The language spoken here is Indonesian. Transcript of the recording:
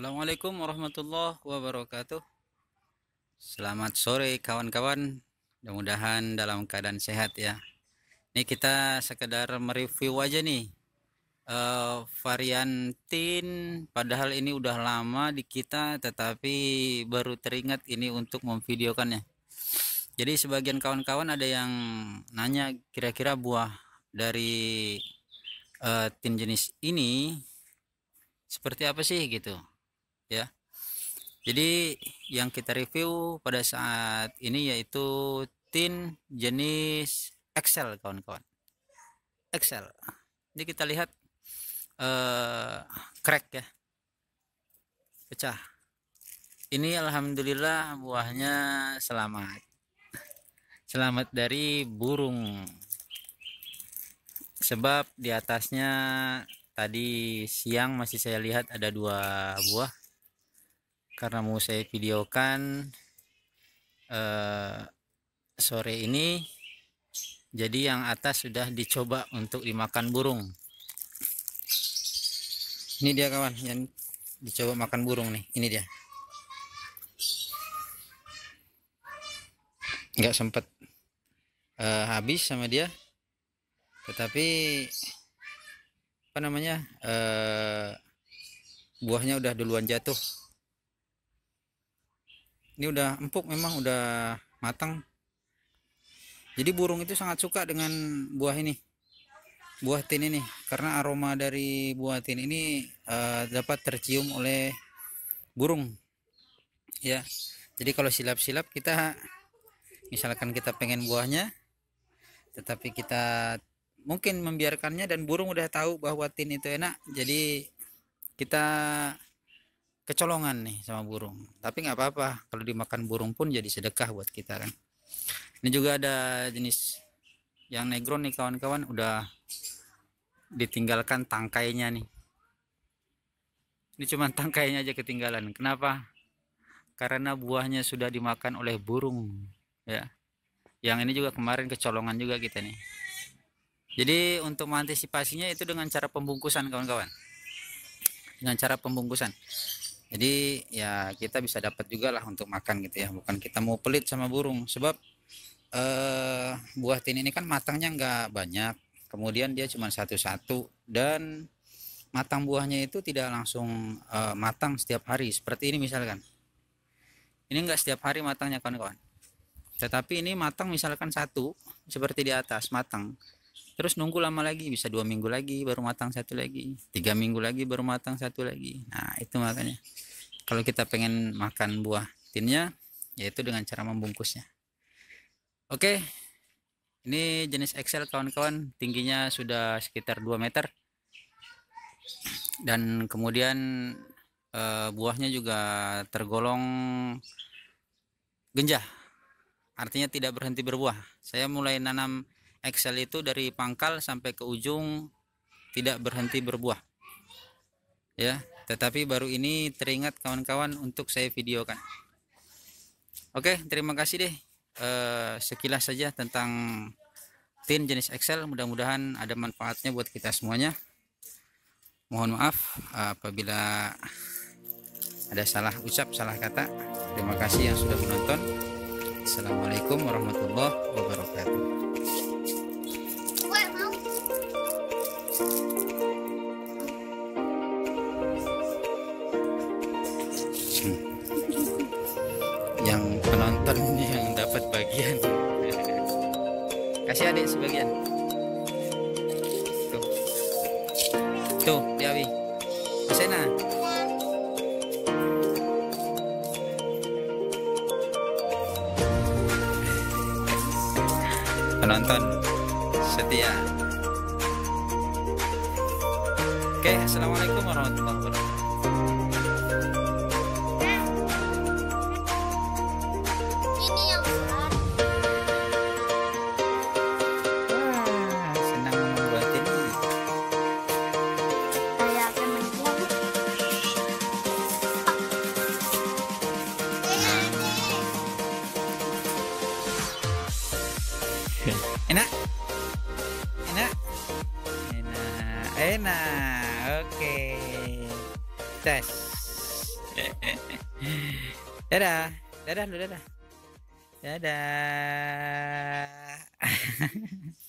Assalamualaikum warahmatullahi wabarakatuh. Selamat sore kawan-kawan, mudah-mudahan dalam keadaan sehat ya. Ini kita sekedar mereview aja nih varian tin, padahal ini udah lama di kita tetapi baru teringat ini untuk memvideokannya. Jadi sebagian kawan-kawan ada yang nanya kira-kira buah dari tin jenis ini seperti apa sih gitu ya. Jadi yang kita review pada saat ini yaitu tin jenis Excel kawan-kawan. Excel. Ini kita lihat crack ya. Pecah. Ini alhamdulillah buahnya selamat. Selamat dari burung. Sebab di atasnya tadi siang masih saya lihat ada dua buah. Karena mau saya videokan sore ini, jadi yang atas sudah dicoba untuk dimakan burung. Ini dia kawan, yang dicoba makan burung nih, ini dia. Nggak sempat habis sama dia, tetapi apa namanya buahnya udah duluan jatuh. Ini udah empuk, memang udah matang. Jadi burung itu sangat suka dengan buah ini, buah tin ini, karena aroma dari buah tin ini dapat tercium oleh burung ya. Jadi kalau silap-silap kita, misalkan kita pengen buahnya tetapi kita mungkin membiarkannya dan burung udah tahu bahwa tin itu enak, jadi kita kecolongan nih sama burung. Tapi nggak apa-apa, kalau dimakan burung pun jadi sedekah buat kita kan. Ini juga ada jenis yang negron nih kawan-kawan, udah ditinggalkan tangkainya nih. Ini cuman tangkainya aja ketinggalan. Kenapa? Karena buahnya sudah dimakan oleh burung ya. Yang ini juga kemarin kecolongan juga kita nih. Jadi untuk mengantisipasinya itu dengan cara pembungkusan kawan-kawan, dengan cara pembungkusan. Jadi ya kita bisa dapat juga lah untuk makan gitu ya. Bukan kita mau pelit sama burung, sebab buah tin ini kan matangnya nggak banyak, kemudian dia cuma satu-satu, dan matang buahnya itu tidak langsung matang setiap hari seperti ini misalkan. Ini nggak setiap hari matangnya kawan-kawan, tetapi ini matang misalkan satu seperti di atas matang. Terus nunggu lama lagi, bisa 2 minggu lagi baru matang satu lagi, 3 minggu lagi baru matang satu lagi. Nah itu makanya kalau kita pengen makan buah tinnya yaitu dengan cara membungkusnya. Oke, ini jenis Excel kawan-kawan, tingginya sudah sekitar 2 meter. Dan kemudian buahnya juga tergolong genjah, artinya tidak berhenti berbuah. Saya mulai nanam Excel itu dari pangkal sampai ke ujung tidak berhenti berbuah ya, tetapi baru ini teringat kawan-kawan untuk saya videokan. Oke, terima kasih deh, sekilas saja tentang tin jenis Excel. Mudah-mudahan ada manfaatnya buat kita semuanya. Mohon maaf apabila ada salah ucap, salah kata. Terima kasih yang sudah menonton. Assalamualaikum warahmatullahi wabarakatuh. Yang penonton yang dapat bagian, kasih adik sebagian. Tuh, tuh Dewi, Asena. Penonton setia. Oke, assalamualaikum warahmatullahi wabarakatuh. Enak, enak, enak, enak. Oke, tes. Dadah, dadah, dadah, dadah.